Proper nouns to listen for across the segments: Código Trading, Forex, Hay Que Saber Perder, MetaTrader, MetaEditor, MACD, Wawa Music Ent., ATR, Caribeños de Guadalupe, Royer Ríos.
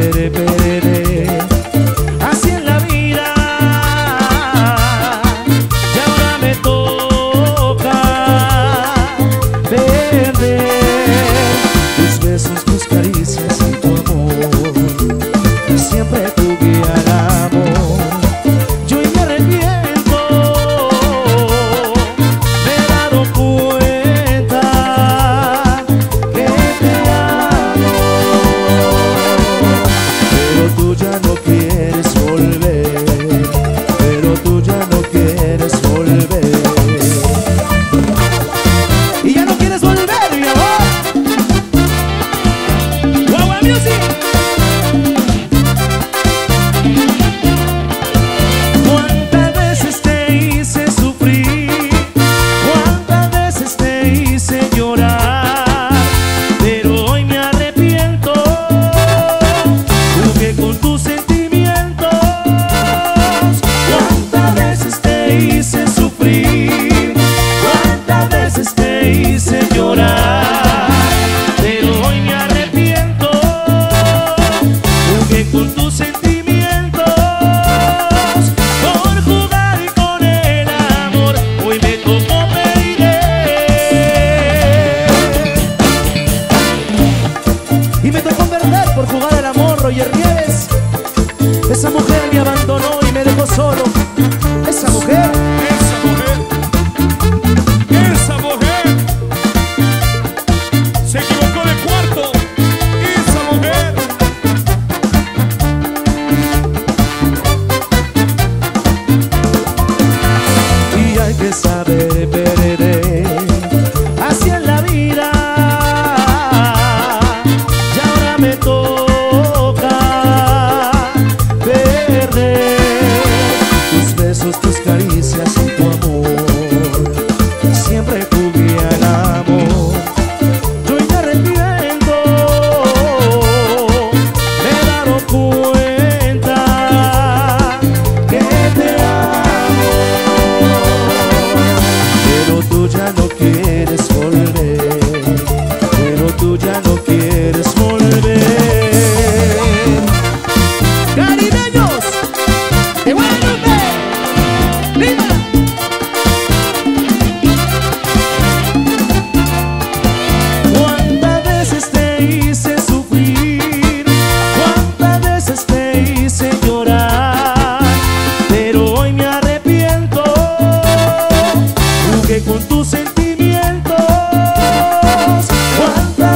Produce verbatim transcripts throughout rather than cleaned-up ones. pere, pere. Así es la vida, y ahora me toca perder. Tus besos, tus caricias y tu amor, y siempre tu guía al amor. Yo hoy me arrepiento, me he dado cuenta que te amo, pero tú ya no quieres volver, pero tú ya no quieres volver, y ya no quieres volver, mi amor. Guagua Music. Royer Ríos, esa mujer me abandonó y me dejó solo. Esa mujer, esa mujer, esa mujer se equivocó de cuarto. Esa mujer, y hay que saber perder. Así es la vida, y ahora me toca. Tus caricias y tu amor, siempre tu guía al amor. Yo hoy me arrepiento, me he dado cuenta que te amo, pero tú ya no quieres volver, pero tú ya no quieres volver. ¡Caribeños! ¡Qué bueno! Cuántas veces te hice llorar, pero hoy me arrepiento, porque con tus sentimientos, por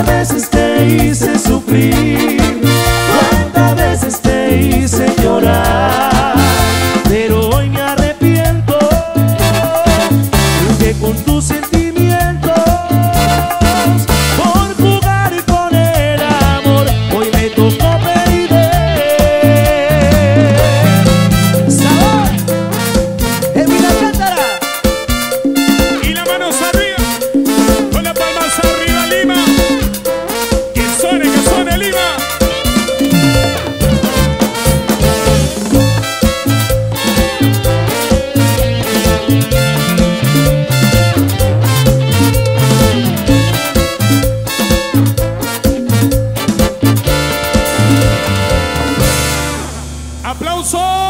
jugar con el amor, hoy me tocó perder. Sabor, en mi cántara. Y las manos arriba, con las palmas arriba, Lima. ¡Aplausos!